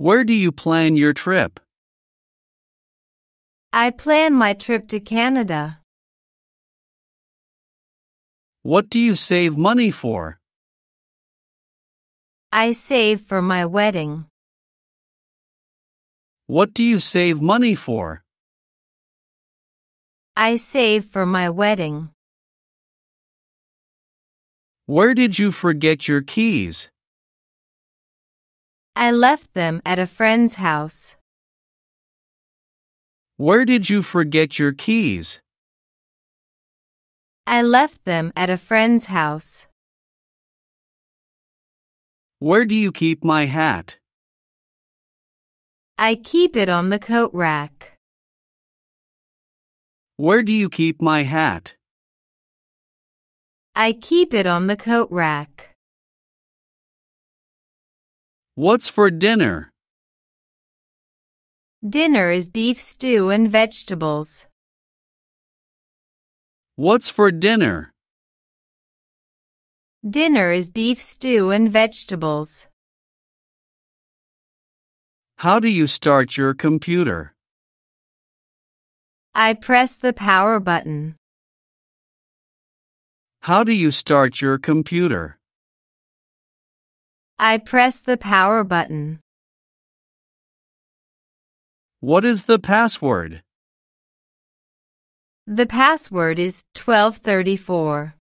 Where do you plan your trip? I plan my trip to Canada. What do you save money for? I save for my wedding. What do you save money for? I save for my wedding. Where did you forget your keys? I left them at a friend's house. Where did you forget your keys? I left them at a friend's house. Where do you keep my hat? I keep it on the coat rack. Where do you keep my hat? I keep it on the coat rack. What's for dinner? Dinner is beef stew and vegetables. What's for dinner? Dinner is beef stew and vegetables. How do you start your computer? I press the power button. How do you start your computer? I press the power button. What is the password? The password is 1234.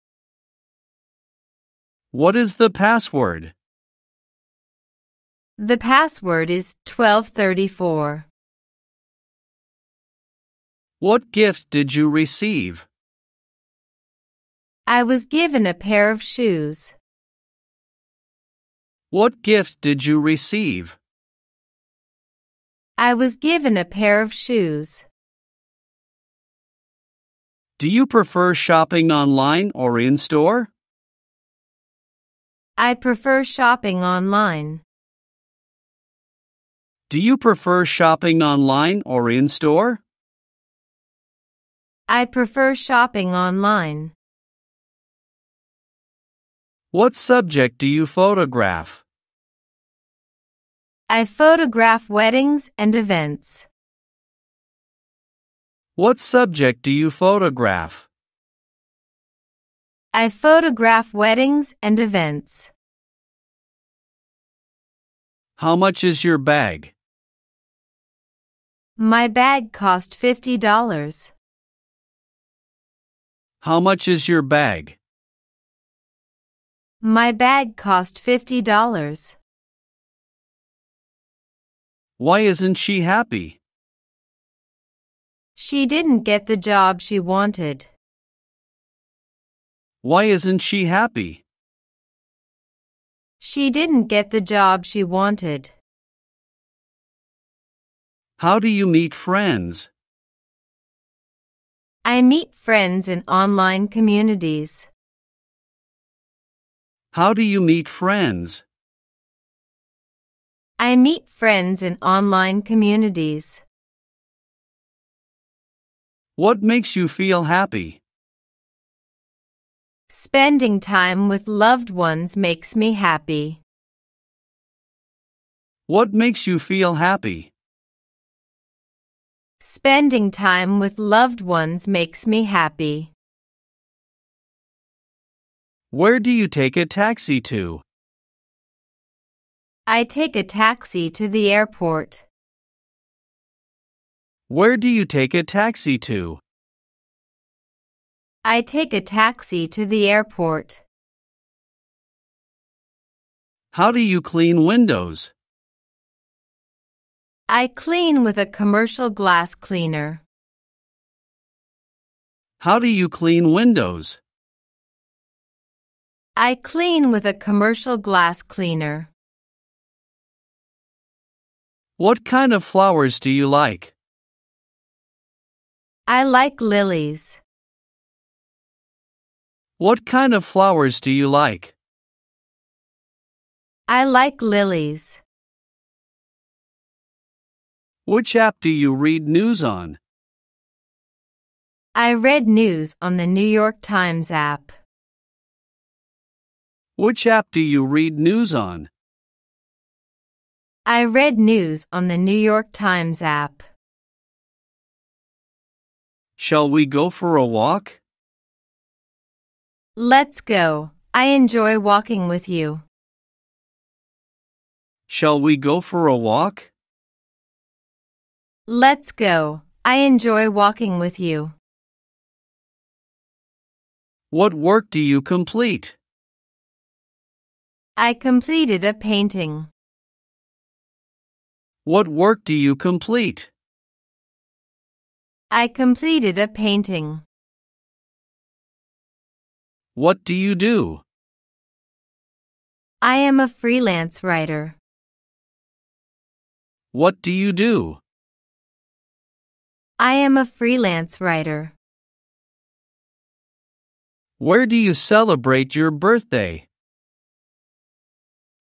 What is the password? The password is 1234. What gift did you receive? I was given a pair of shoes. What gift did you receive? I was given a pair of shoes. Do you prefer shopping online or in store? I prefer shopping online. Do you prefer shopping online or in store? I prefer shopping online. What subject do you photograph? I photograph weddings and events. What subject do you photograph? I photograph weddings and events. How much is your bag? My bag cost $50. How much is your bag? My bag cost $50. Why isn't she happy? She didn't get the job she wanted. Why isn't she happy? She didn't get the job she wanted. How do you meet friends? I meet friends in online communities. How do you meet friends? I meet friends in online communities. What makes you feel happy? Spending time with loved ones makes me happy. What makes you feel happy? Spending time with loved ones makes me happy. Where do you take a taxi to? I take a taxi to the airport. Where do you take a taxi to? I take a taxi to the airport. How do you clean windows? I clean with a commercial glass cleaner. How do you clean windows? I clean with a commercial glass cleaner. What kind of flowers do you like? I like lilies. What kind of flowers do you like? I like lilies. Which app do you read news on? I read news on the New York Times app. Which app do you read news on? I read news on the New York Times app. Shall we go for a walk? Let's go. I enjoy walking with you. Shall we go for a walk? Let's go. I enjoy walking with you. What work do you complete? I completed a painting. What work do you complete? I completed a painting. What do you do? I am a freelance writer. What do you do? I am a freelance writer. Where do you celebrate your birthday?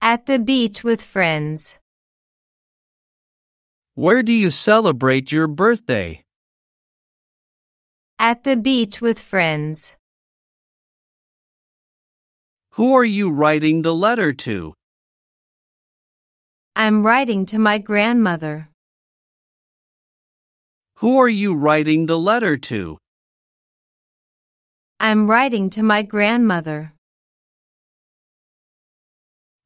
At the beach with friends. Where do you celebrate your birthday? At the beach with friends. Who are you writing the letter to? I'm writing to my grandmother. Who are you writing the letter to? I'm writing to my grandmother.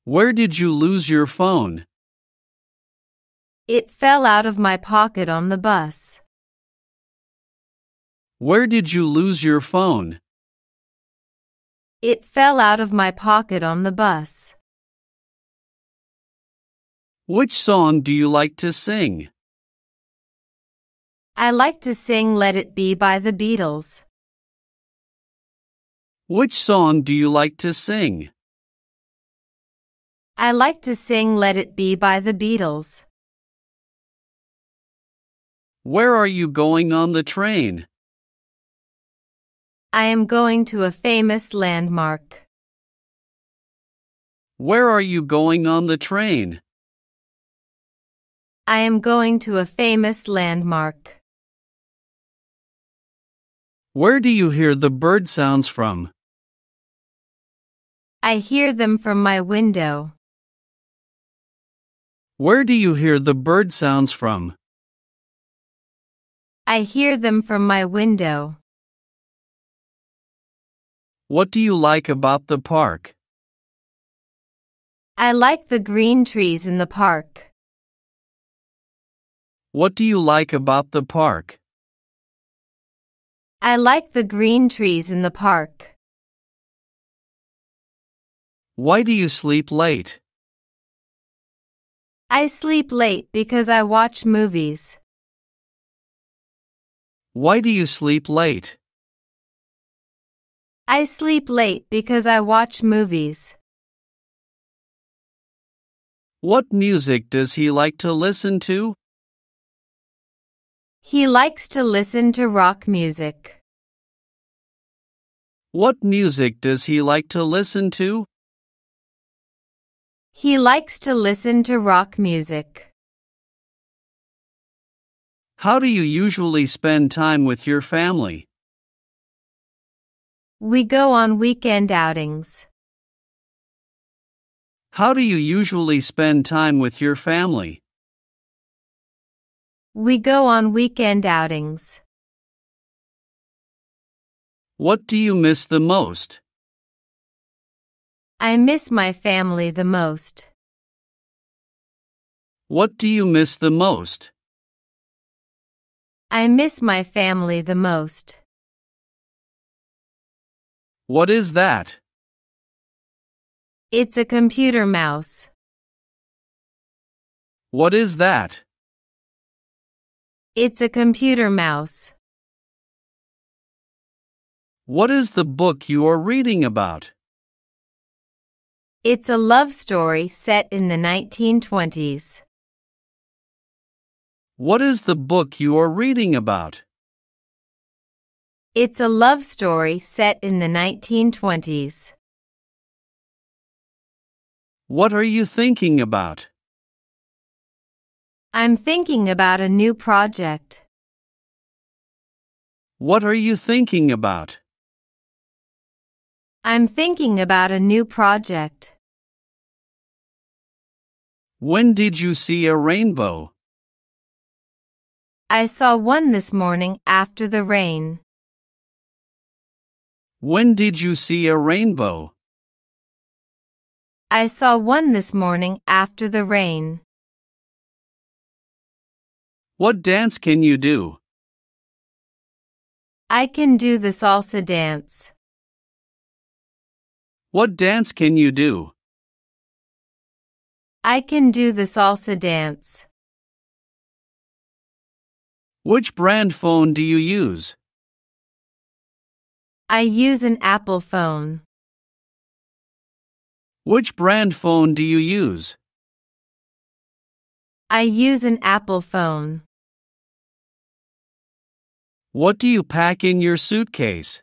Where did you lose your phone? It fell out of my pocket on the bus. Where did you lose your phone? It fell out of my pocket on the bus. Which song do you like to sing? I like to sing Let It Be by the Beatles. Which song do you like to sing? I like to sing Let It Be by the Beatles. Where are you going on the train? I am going to a famous landmark. Where are you going on the train? I am going to a famous landmark. Where do you hear the bird sounds from? I hear them from my window. Where do you hear the bird sounds from? I hear them from my window. What do you like about the park? I like the green trees in the park. What do you like about the park? I like the green trees in the park. Why do you sleep late? I sleep late because I watch movies. Why do you sleep late? I sleep late because I watch movies. What music does he like to listen to? He likes to listen to rock music. What music does he like to listen to? He likes to listen to rock music. How do you usually spend time with your family? We go on weekend outings. How do you usually spend time with your family? We go on weekend outings. What do you miss the most? I miss my family the most. What do you miss the most? I miss my family the most. What is that? It's a computer mouse. What is that? It's a computer mouse. What is the book you are reading about? It's a love story set in the 1920s. What is the book you are reading about? It's a love story set in the 1920s. What are you thinking about? I'm thinking about a new project. What are you thinking about? I'm thinking about a new project. When did you see a rainbow? I saw one this morning after the rain. When did you see a rainbow? I saw one this morning after the rain. What dance can you do? I can do the salsa dance. What dance can you do? I can do the salsa dance. Which brand phone do you use? I use an Apple phone. Which brand phone do you use? I use an Apple phone. What do you pack in your suitcase?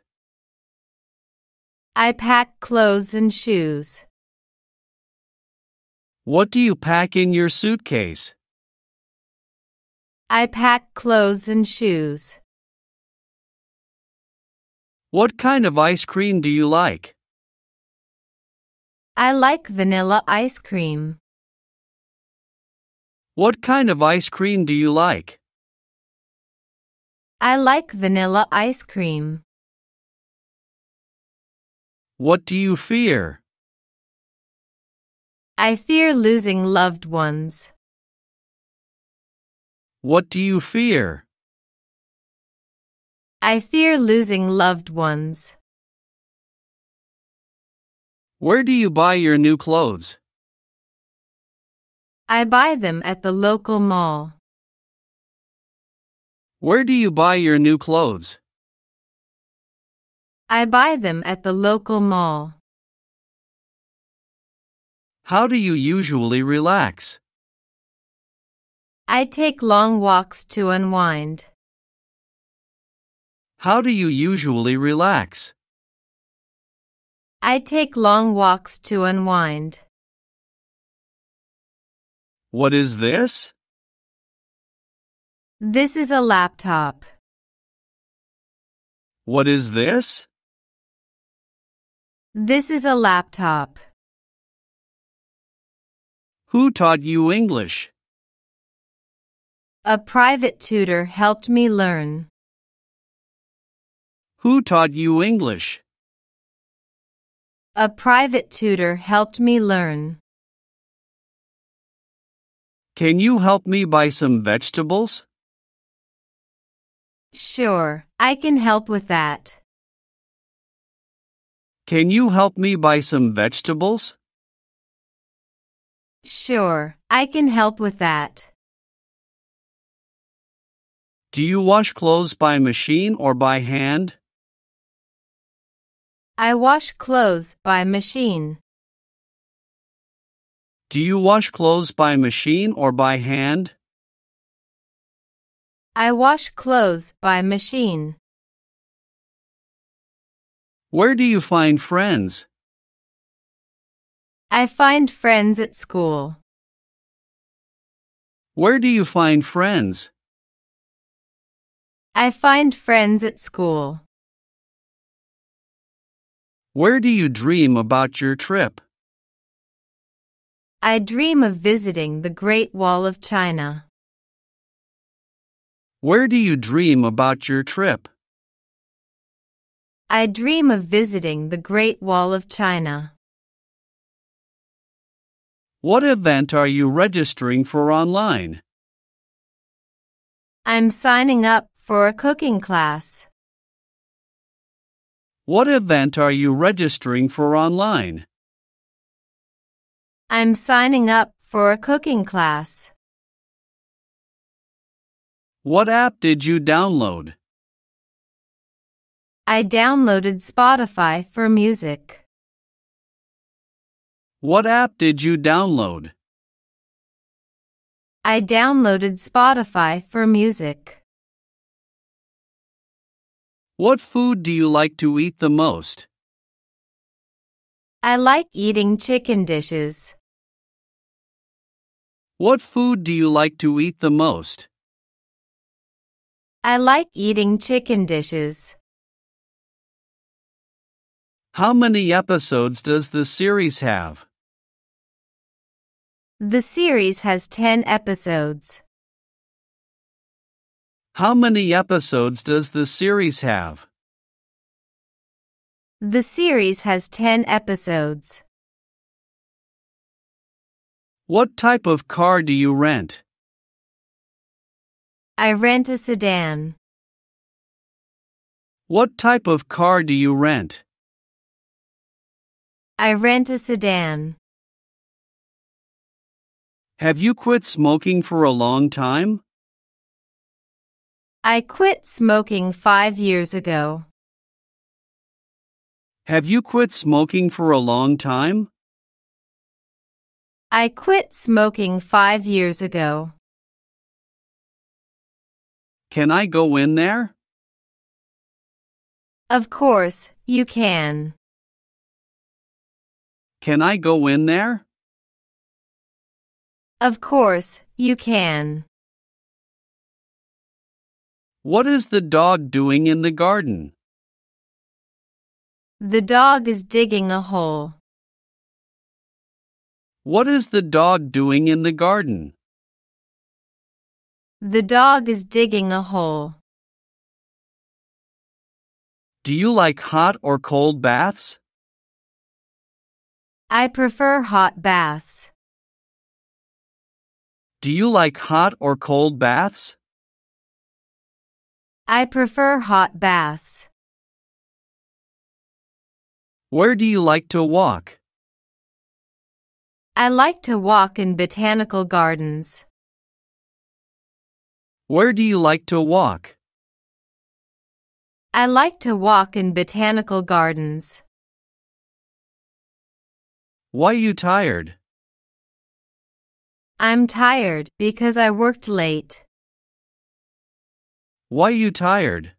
I pack clothes and shoes. What do you pack in your suitcase? I pack clothes and shoes. What kind of ice cream do you like? I like vanilla ice cream. What kind of ice cream do you like? I like vanilla ice cream. What do you fear? I fear losing loved ones. What do you fear? I fear losing loved ones. Where do you buy your new clothes? I buy them at the local mall. Where do you buy your new clothes? I buy them at the local mall. How do you usually relax? I take long walks to unwind. How do you usually relax? I take long walks to unwind. What is this? This is a laptop. What is this? This is a laptop. Who taught you English? A private tutor helped me learn. Who taught you English? A private tutor helped me learn. Can you help me buy some vegetables? Sure, I can help with that. Can you help me buy some vegetables? Sure, I can help with that. Do you wash clothes by machine or by hand? I wash clothes by machine. Do you wash clothes by machine or by hand? I wash clothes by machine. Where do you find friends? I find friends at school. Where do you find friends? I find friends at school. Where do you dream about your trip? I dream of visiting the Great Wall of China. Where do you dream about your trip? I dream of visiting the Great Wall of China. What event are you registering for online? I'm signing up for a cooking class. What event are you registering for online? I'm signing up for a cooking class. What app did you download? I downloaded Spotify for music. What app did you download? I downloaded Spotify for music. What food do you like to eat the most? I like eating chicken dishes. What food do you like to eat the most? I like eating chicken dishes. How many episodes does the series have? The series has 10 episodes. How many episodes does the series have? The series has 10 episodes. What type of car do you rent? I rent a sedan. What type of car do you rent? I rent a sedan. Have you quit smoking for a long time? I quit smoking 5 years ago. Have you quit smoking for a long time? I quit smoking 5 years ago. Can I go in there? Of course, you can. Can I go in there? Of course, you can. What is the dog doing in the garden? The dog is digging a hole. What is the dog doing in the garden? The dog is digging a hole. Do you like hot or cold baths? I prefer hot baths. Do you like hot or cold baths? I prefer hot baths. Where do you like to walk? I like to walk in botanical gardens. Where do you like to walk? I like to walk in botanical gardens. Why are you tired? I'm tired because I worked late. Why are you tired?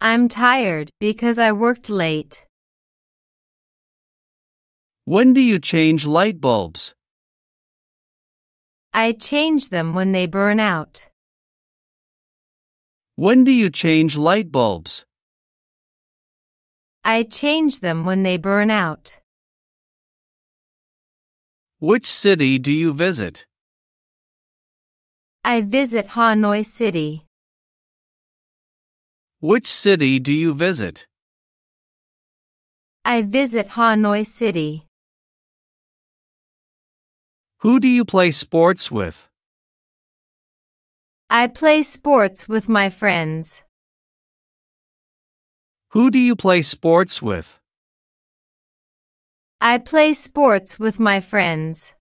I'm tired because I worked late. When do you change light bulbs? I change them when they burn out. When do you change light bulbs? I change them when they burn out. Which city do you visit? I visit Hanoi City. Which city do you visit? I visit Hanoi City. Who do you play sports with? I play sports with my friends. Who do you play sports with? I play sports with my friends.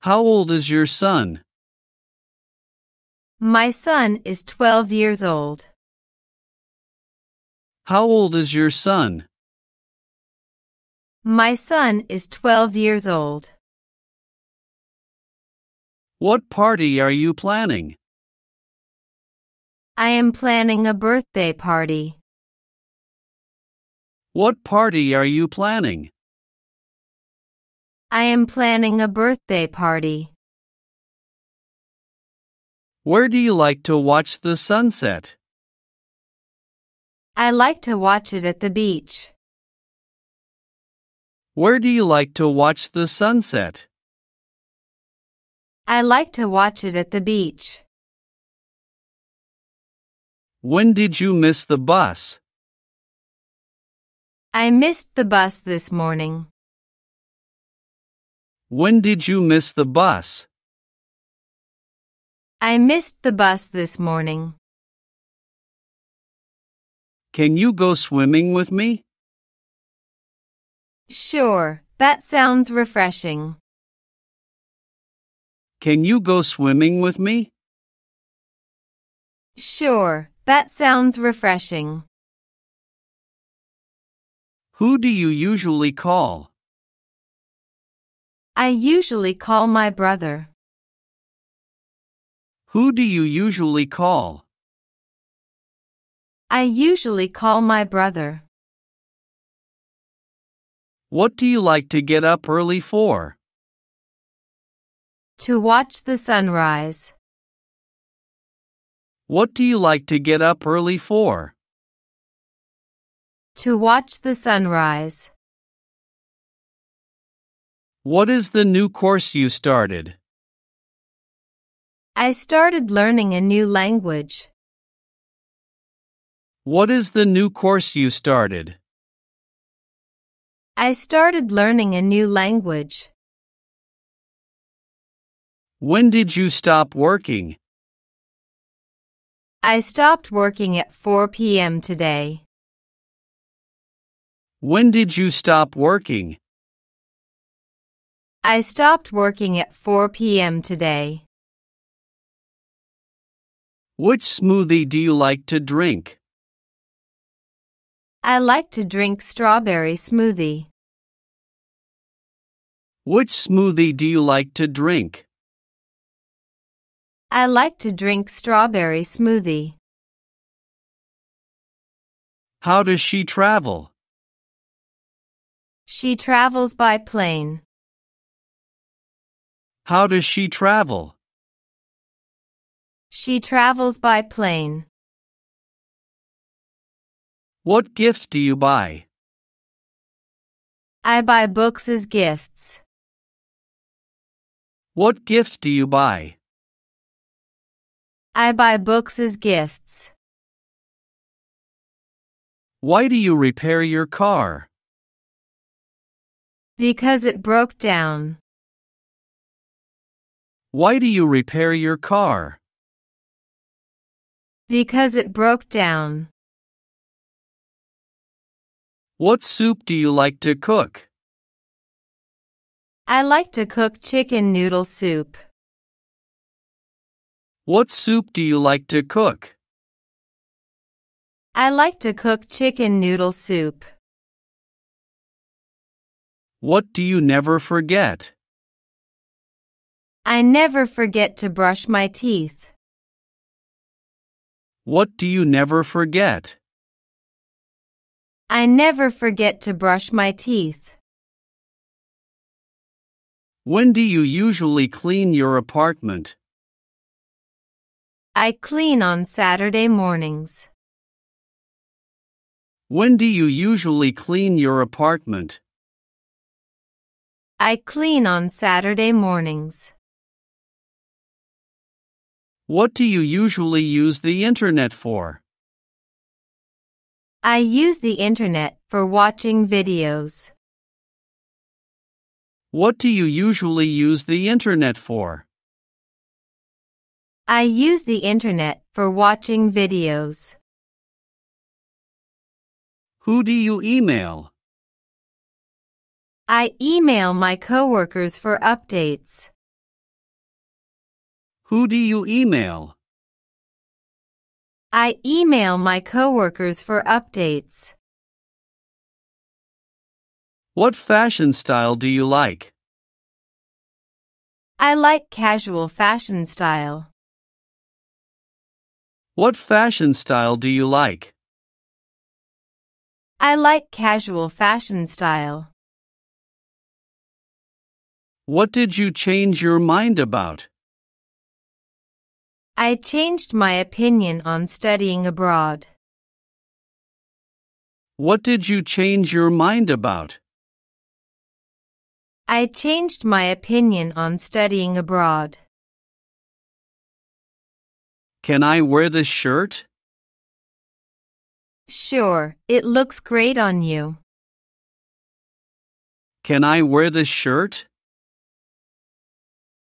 How old is your son? My son is 12 years old. How old is your son? My son is 12 years old. What party are you planning? I am planning a birthday party. What party are you planning? I am planning a birthday party. Where do you like to watch the sunset? I like to watch it at the beach. Where do you like to watch the sunset? I like to watch it at the beach. When did you miss the bus? I missed the bus this morning. When did you miss the bus? I missed the bus this morning. Can you go swimming with me? Sure, that sounds refreshing. Can you go swimming with me? Sure, that sounds refreshing. Who do you usually call? I usually call my brother. Who do you usually call? I usually call my brother. What do you like to get up early for? To watch the sunrise. What do you like to get up early for? To watch the sunrise. What is the new course you started? I started learning a new language. What is the new course you started? I started learning a new language. When did you stop working? I stopped working at 4 p.m. today. When did you stop working? I stopped working at 4 p.m. today. Which smoothie do you like to drink? I like to drink strawberry smoothie. Which smoothie do you like to drink? I like to drink strawberry smoothie. How does she travel? She travels by plane. How does she travel? She travels by plane. What gift do you buy? I buy books as gifts. What gift do you buy? I buy books as gifts. Why do you repair your car? Because it broke down. Why do you repair your car? Because it broke down. What soup do you like to cook? I like to cook chicken noodle soup. What soup do you like to cook? I like to cook chicken noodle soup. What do you never forget? I never forget to brush my teeth. What do you never forget? I never forget to brush my teeth. When do you usually clean your apartment? I clean on Saturday mornings. When do you usually clean your apartment? I clean on Saturday mornings. What do you usually use the internet for? I use the internet for watching videos. What do you usually use the internet for? I use the internet for watching videos. Who do you email? I email my coworkers for updates. Who do you email? I email my coworkers for updates. What fashion style do you like? I like casual fashion style. What fashion style do you like? I like casual fashion style. What did you change your mind about? I changed my opinion on studying abroad. What did you change your mind about? I changed my opinion on studying abroad. Can I wear this shirt? Sure, it looks great on you. Can I wear this shirt?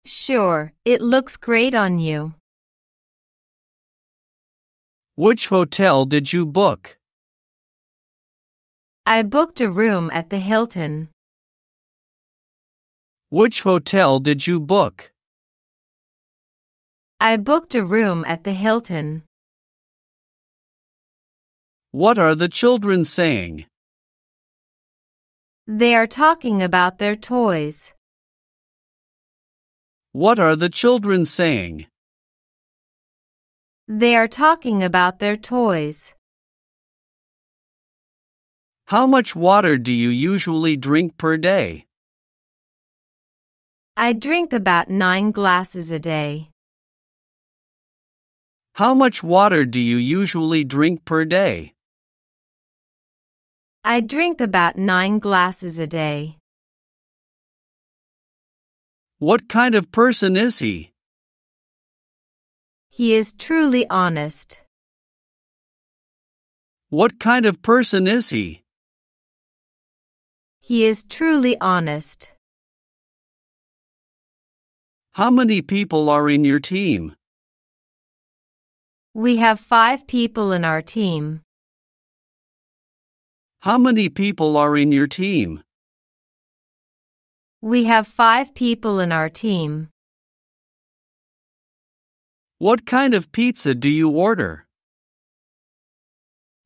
Sure, it looks great on you. Which hotel did you book? I booked a room at the Hilton. Which hotel did you book? I booked a room at the Hilton. What are the children saying? They are talking about their toys. What are the children saying? They are talking about their toys. How much water do you usually drink per day? I drink about 9 glasses a day. How much water do you usually drink per day? I drink about 9 glasses a day. What kind of person is he? He is truly honest. What kind of person is he? He is truly honest. How many people are in your team? We have 5 people in our team. How many people are in your team? We have 5 people in our team. What kind of pizza do you order?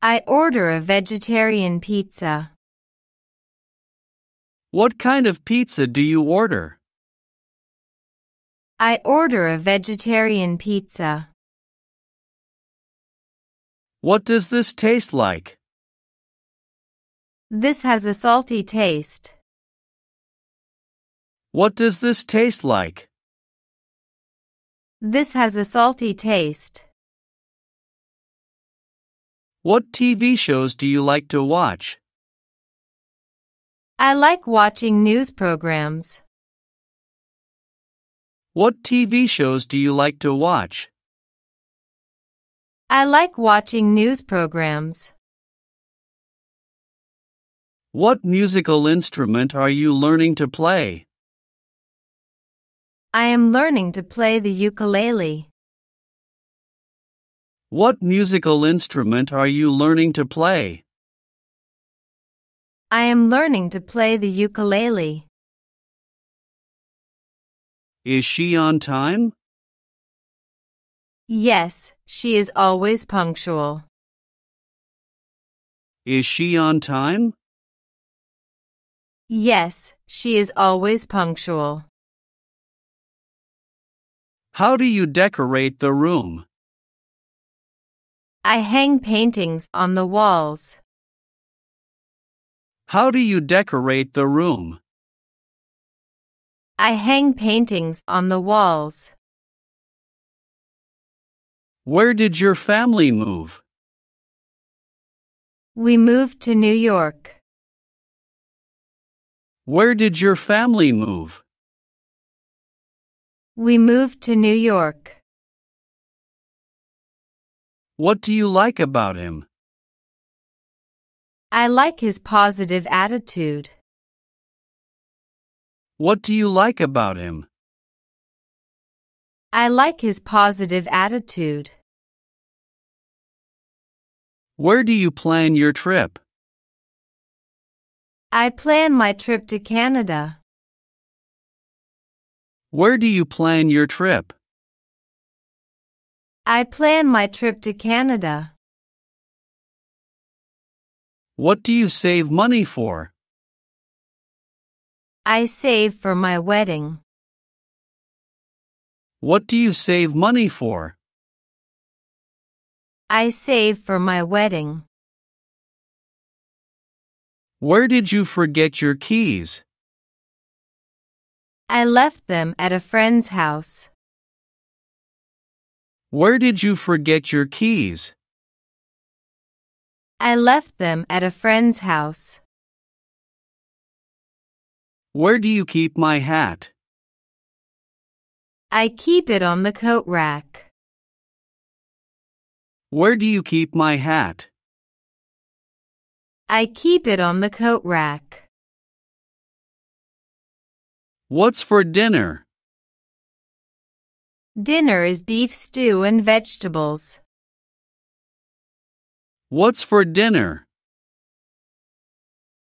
I order a vegetarian pizza. What kind of pizza do you order? I order a vegetarian pizza. What does this taste like? This has a salty taste. What does this taste like? This has a salty taste. What TV shows do you like to watch? I like watching news programs. What TV shows do you like to watch? I like watching news programs. What musical instrument are you learning to play? I am learning to play the ukulele. What musical instrument are you learning to play? I am learning to play the ukulele. Is she on time? Yes, she is always punctual. Is she on time? Yes, she is always punctual. How do you decorate the room? I hang paintings on the walls. How do you decorate the room? I hang paintings on the walls. Where did your family move? We moved to New York. Where did your family move? We moved to New York. What do you like about him? I like his positive attitude. What do you like about him? I like his positive attitude. Where do you plan your trip? I plan my trip to Canada. Where do you plan your trip? I plan my trip to Canada. What do you save money for? I save for my wedding. What do you save money for? I save for my wedding. Where did you forget your keys? I left them at a friend's house. Where did you forget your keys? I left them at a friend's house. Where do you keep my hat? I keep it on the coat rack. Where do you keep my hat? I keep it on the coat rack. What's for dinner? Dinner is beef stew and vegetables. What's for dinner?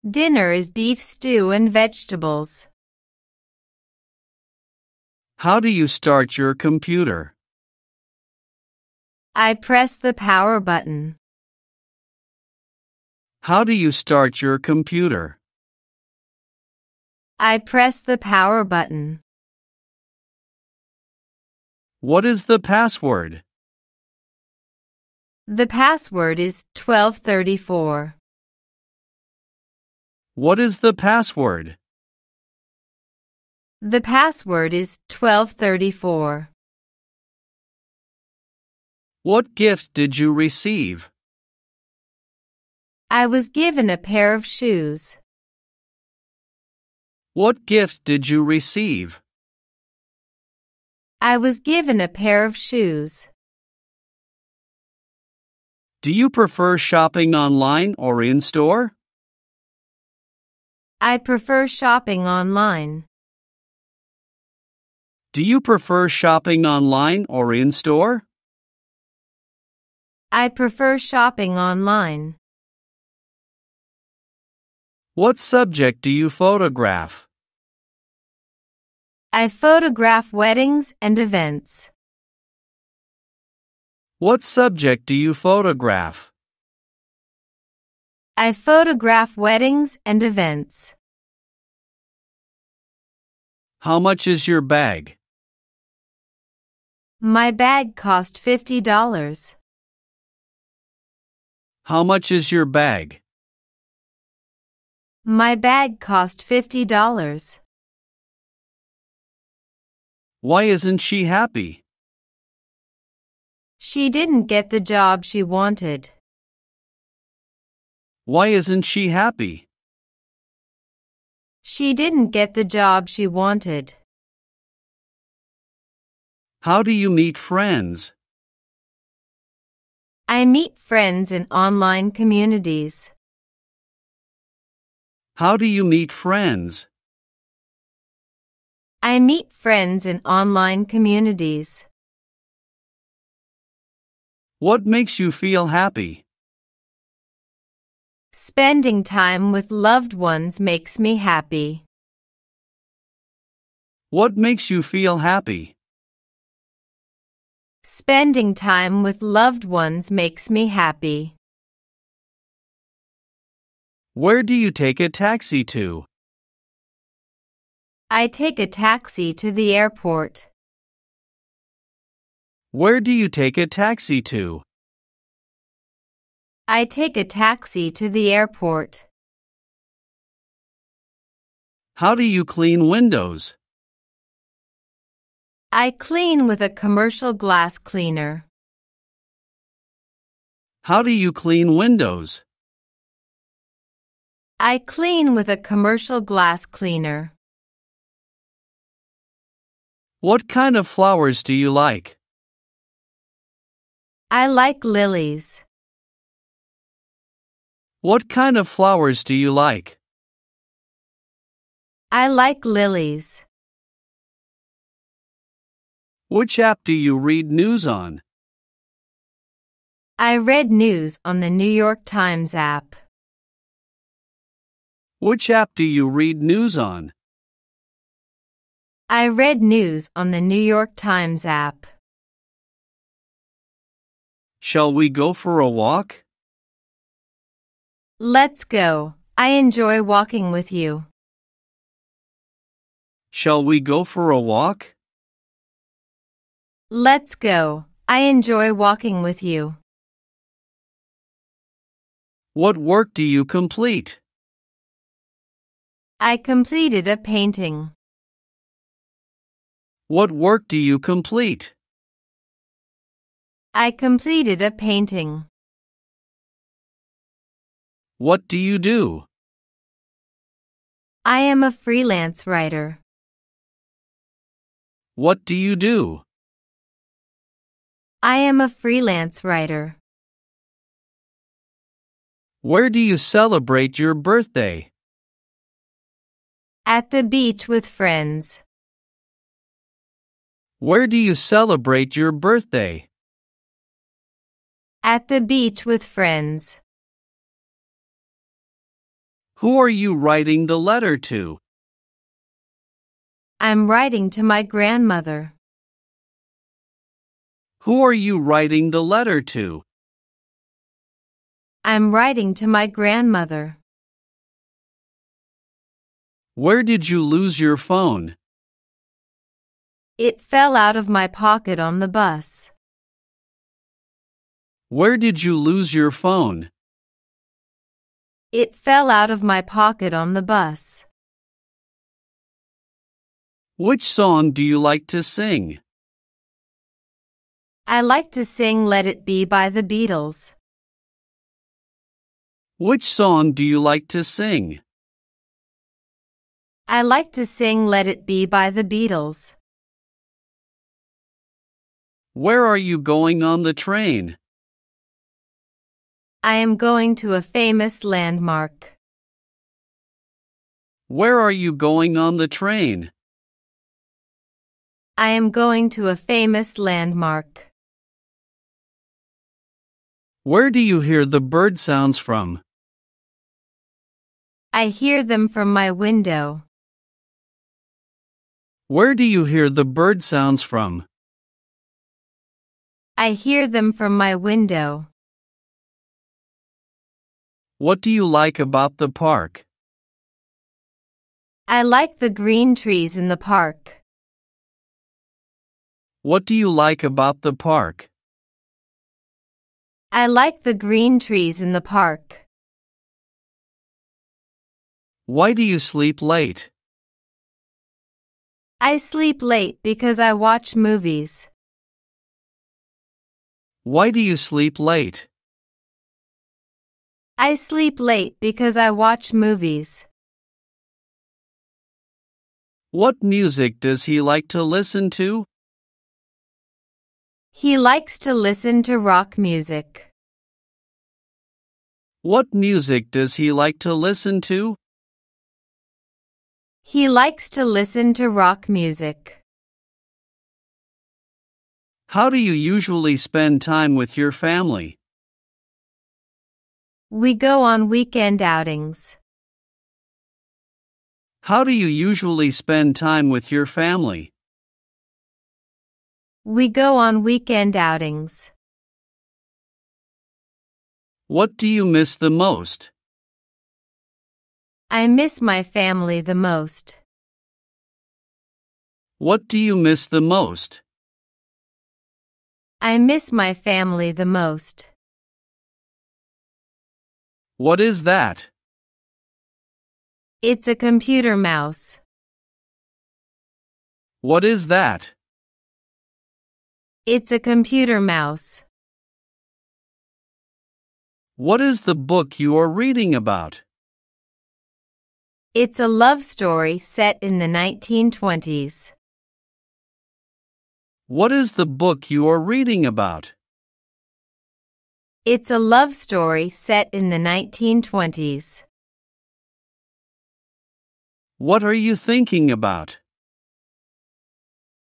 Dinner is beef stew and vegetables. How do you start your computer? I press the power button. How do you start your computer? I press the power button. What is the password? The password is 1234. What is the password? The password is 1234. What gift did you receive? I was given a pair of shoes. What gift did you receive? I was given a pair of shoes. Do you prefer shopping online or in-store? I prefer shopping online. Do you prefer shopping online or in-store? I prefer shopping online. What subject do you photograph? I photograph weddings and events. What subject do you photograph? I photograph weddings and events. How much is your bag? My bag cost $50. How much is your bag? My bag cost $50. Why isn't she happy? She didn't get the job she wanted. Why isn't she happy? She didn't get the job she wanted. How do you meet friends? I meet friends in online communities. How do you meet friends? I meet friends in online communities. What makes you feel happy? Spending time with loved ones makes me happy. What makes you feel happy? Spending time with loved ones makes me happy. Where do you take a taxi to? I take a taxi to the airport. Where do you take a taxi to? I take a taxi to the airport. How do you clean windows? I clean with a commercial glass cleaner. How do you clean windows? I clean with a commercial glass cleaner. What kind of flowers do you like? I like lilies. What kind of flowers do you like? I like lilies. Which app do you read news on? I read news on the New York Times app. Which app do you read news on? I read news on the New York Times app. Shall we go for a walk? Let's go. I enjoy walking with you. Shall we go for a walk? Let's go. I enjoy walking with you. What work do you complete? I completed a painting. What work do you complete? I completed a painting. What do you do? I am a freelance writer. What do you do? I am a freelance writer. Where do you celebrate your birthday? At the beach with friends. Where do you celebrate your birthday? At the beach with friends. Who are you writing the letter to? I'm writing to my grandmother. Who are you writing the letter to? I'm writing to my grandmother. Where did you lose your phone? It fell out of my pocket on the bus. Where did you lose your phone? It fell out of my pocket on the bus. Which song do you like to sing? I like to sing Let It Be by the Beatles. Which song do you like to sing? I like to sing Let It Be by the Beatles. Where are you going on the train? I am going to a famous landmark. Where are you going on the train? I am going to a famous landmark. Where do you hear the bird sounds from? I hear them from my window. Where do you hear the bird sounds from? I hear them from my window. What do you like about the park? I like the green trees in the park. What do you like about the park? I like the green trees in the park. Why do you sleep late? I sleep late because I watch movies. Why do you sleep late? I sleep late because I watch movies. What music does he like to listen to? He likes to listen to rock music. What music does he like to listen to? He likes to listen to rock music. How do you usually spend time with your family? We go on weekend outings. How do you usually spend time with your family? We go on weekend outings. What do you miss the most? I miss my family the most. What do you miss the most? I miss my family the most. What is that? It's a computer mouse. What is that? It's a computer mouse. What is the book you are reading about? It's a love story set in the 1920s. What is the book you are reading about? It's a love story set in the 1920s. What are you thinking about?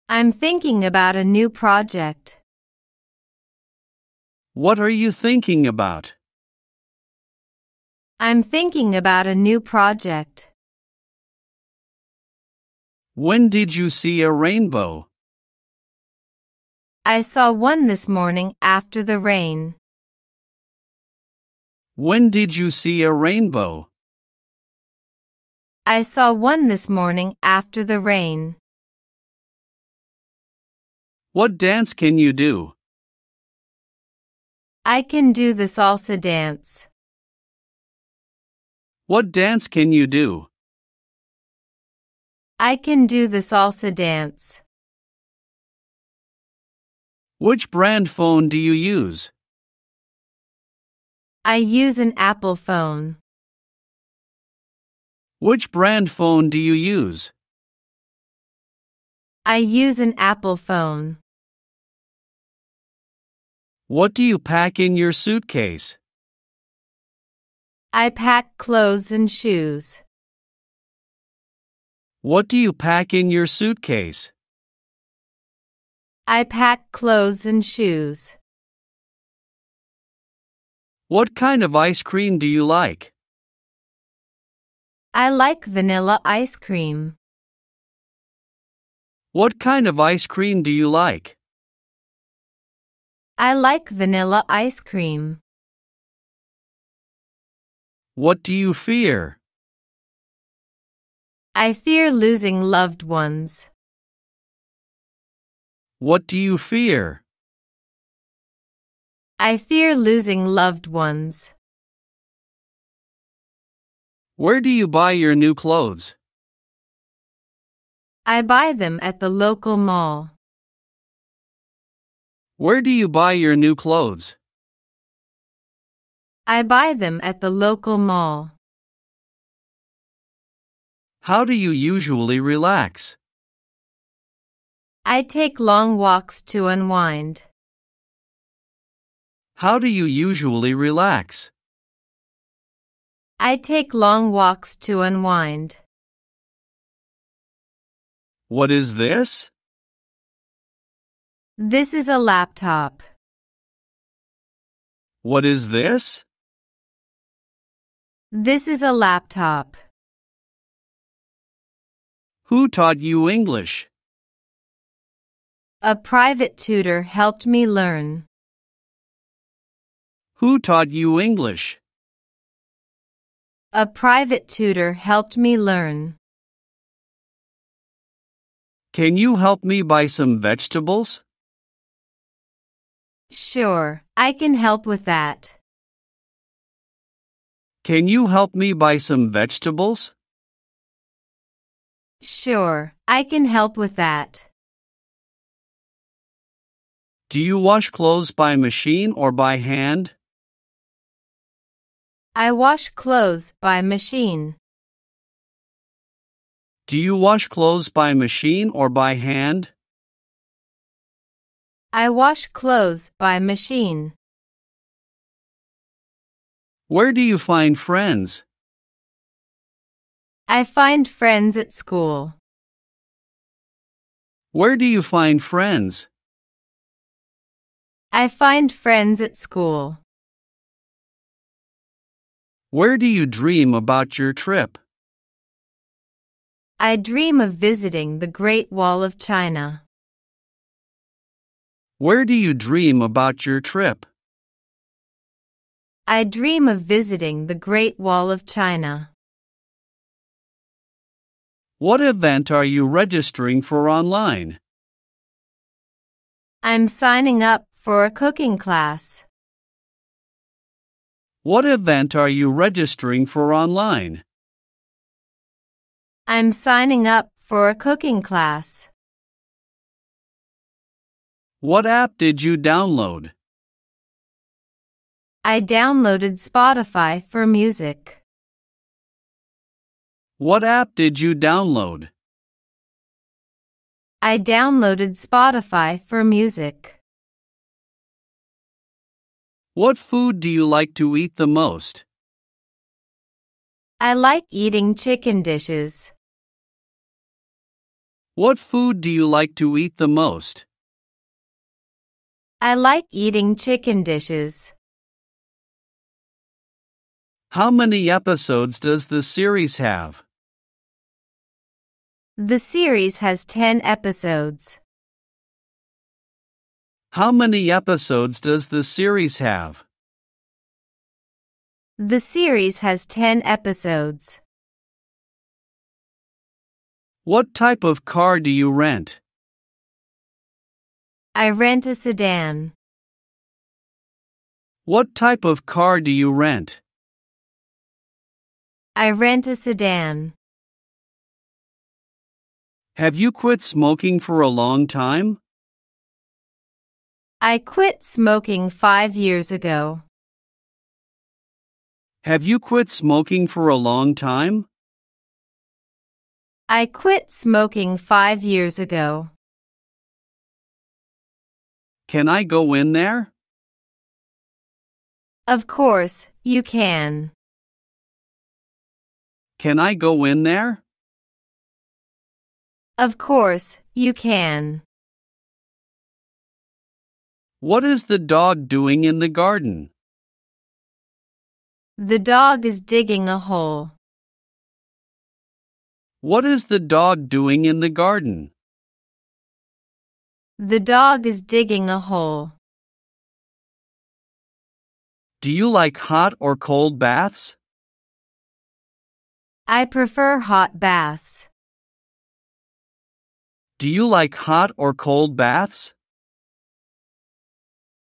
I'm thinking about a new project. What are you thinking about? I'm thinking about a new project. When did you see a rainbow? I saw one this morning after the rain. When did you see a rainbow? I saw one this morning after the rain. What dance can you do? I can do the salsa dance. What dance can you do? I can do the salsa dance. Which brand phone do you use? I use an Apple phone. Which brand phone do you use? I use an Apple phone. What do you pack in your suitcase? I pack clothes and shoes. What do you pack in your suitcase? I pack clothes and shoes. What kind of ice cream do you like? I like vanilla ice cream. What kind of ice cream do you like? I like vanilla ice cream. What do you fear? I fear losing loved ones. What do you fear? I fear losing loved ones. Where do you buy your new clothes? I buy them at the local mall. Where do you buy your new clothes? I buy them at the local mall. How do you usually relax? I take long walks to unwind. How do you usually relax? I take long walks to unwind. What is this? This is a laptop. What is this? This is a laptop. Who taught you English? A private tutor helped me learn. Who taught you English? A private tutor helped me learn. Can you help me buy some vegetables? Sure, I can help with that. Can you help me buy some vegetables? Sure, I can help with that. Do you wash clothes by machine or by hand? I wash clothes by machine. Do you wash clothes by machine or by hand? I wash clothes by machine. Where do you find friends? I find friends at school. Where do you find friends? I find friends at school. Where do you dream about your trip? I dream of visiting the Great Wall of China. Where do you dream about your trip? I dream of visiting the Great Wall of China. What event are you registering for online? I'm signing up for a cooking class. What event are you registering for online? I'm signing up for a cooking class. What app did you download? I downloaded Spotify for music. What app did you download? I downloaded Spotify for music. What food do you like to eat the most? I like eating chicken dishes. What food do you like to eat the most? I like eating chicken dishes. How many episodes does the series have? The series has 10 episodes. How many episodes does the series have? The series has 10 episodes. What type of car do you rent? I rent a sedan. What type of car do you rent? I rent a sedan. Have you quit smoking for a long time? I quit smoking 5 years ago. Have you quit smoking for a long time? I quit smoking 5 years ago. Can I go in there? Of course, you can. Can I go in there? Of course, you can. What is the dog doing in the garden? The dog is digging a hole. What is the dog doing in the garden? The dog is digging a hole. Do you like hot or cold baths? I prefer hot baths. Do you like hot or cold baths?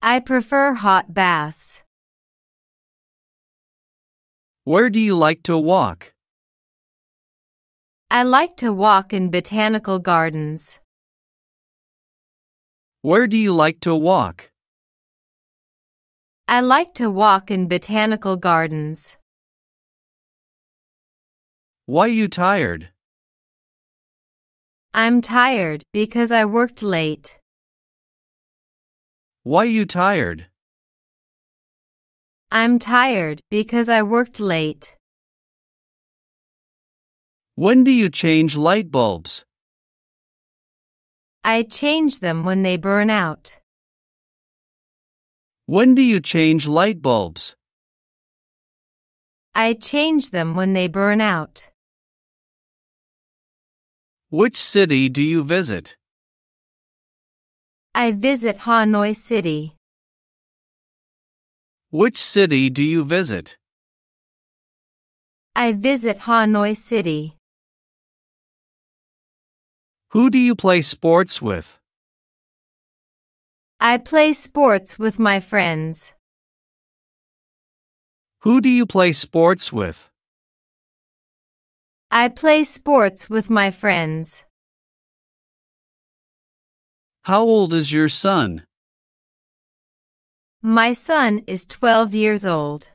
I prefer hot baths. Where do you like to walk? I like to walk in botanical gardens. Where do you like to walk? I like to walk in botanical gardens. Why are you tired? I'm tired because I worked late. Why are you tired? I'm tired because I worked late. When do you change light bulbs? I change them when they burn out. When do you change light bulbs? I change them when they burn out. Which city do you visit? I visit Hanoi City. Which city do you visit? I visit Hanoi City. Who do you play sports with? I play sports with my friends. Who do you play sports with? I play sports with my friends. How old is your son? My son is 12 years old.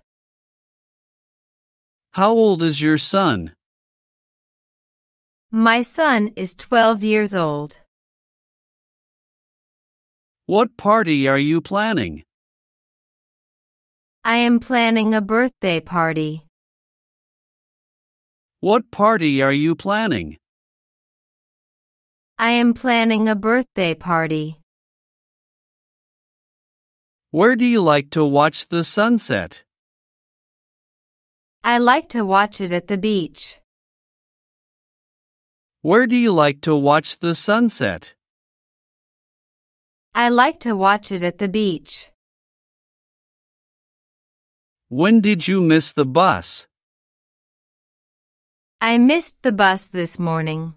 How old is your son? My son is 12 years old. What party are you planning? I am planning a birthday party. What party are you planning? I am planning a birthday party. Where do you like to watch the sunset? I like to watch it at the beach. Where do you like to watch the sunset? I like to watch it at the beach. When did you miss the bus? I missed the bus this morning.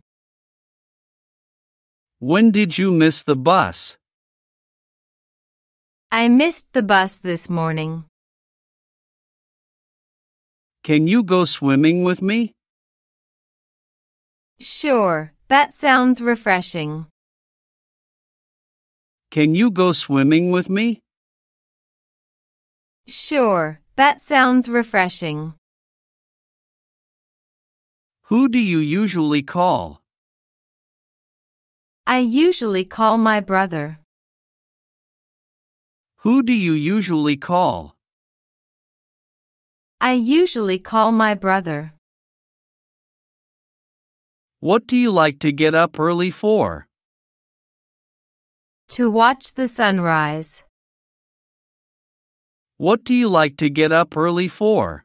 When did you miss the bus? I missed the bus this morning. Can you go swimming with me? Sure, that sounds refreshing. Can you go swimming with me? Sure, that sounds refreshing. Who do you usually call? I usually call my brother. Who do you usually call? I usually call my brother. What do you like to get up early for? To watch the sunrise. What do you like to get up early for?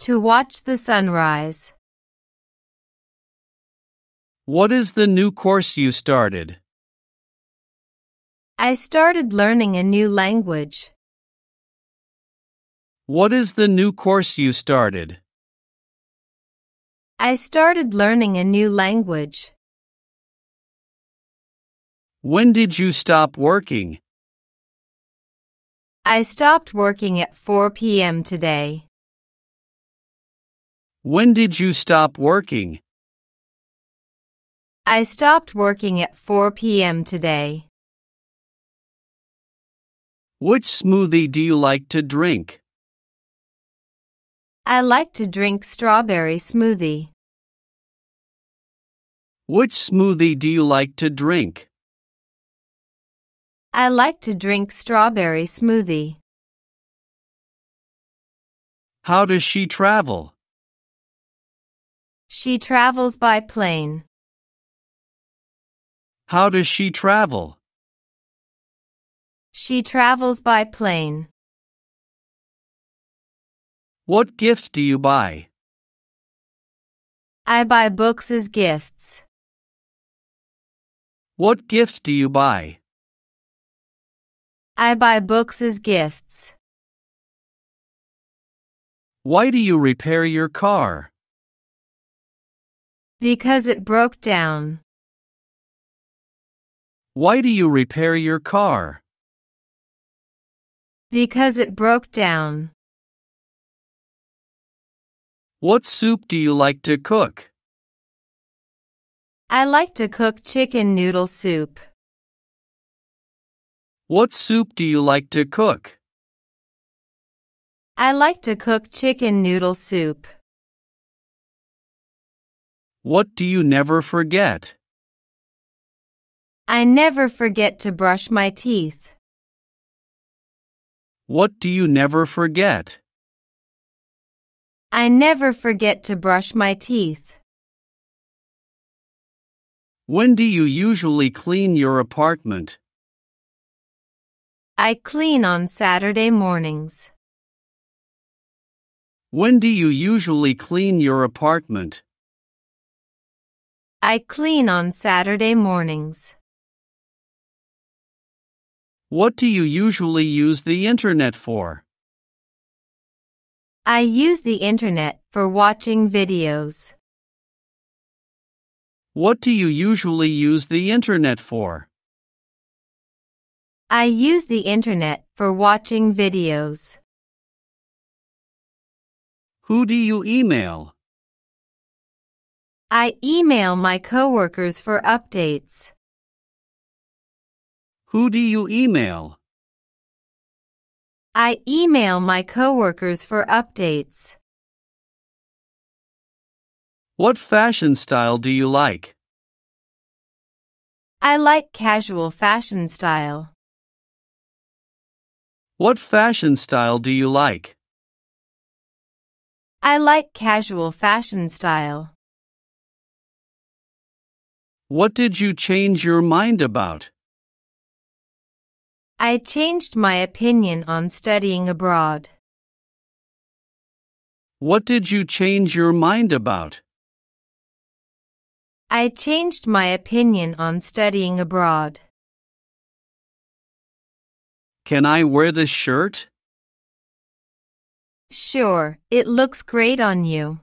To watch the sunrise. What is the new course you started? I started learning a new language. What is the new course you started? I started learning a new language. When did you stop working? I stopped working at 4 p.m. today. When did you stop working? I stopped working at 4 p.m. today. Which smoothie do you like to drink? I like to drink strawberry smoothie. Which smoothie do you like to drink? I like to drink strawberry smoothie. How does she travel? She travels by plane. How does she travel? She travels by plane. What gift do you buy? I buy books as gifts. What gift do you buy? I buy books as gifts. Why do you repair your car? Because it broke down. Why do you repair your car? Because it broke down. What soup do you like to cook? I like to cook chicken noodle soup. What soup do you like to cook? I like to cook chicken noodle soup. What do you never forget? I never forget to brush my teeth. What do you never forget? I never forget to brush my teeth. When do you usually clean your apartment? I clean on Saturday mornings. When do you usually clean your apartment? I clean on Saturday mornings. What do you usually use the internet for? I use the internet for watching videos. What do you usually use the internet for? I use the internet for watching videos. Who do you email? I email my coworkers for updates. Who do you email? I email my coworkers for updates. What fashion style do you like? I like casual fashion style. What fashion style do you like? I like casual fashion style. What did you change your mind about? I changed my opinion on studying abroad. What did you change your mind about? I changed my opinion on studying abroad. Can I wear this shirt? Sure, it looks great on you.